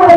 I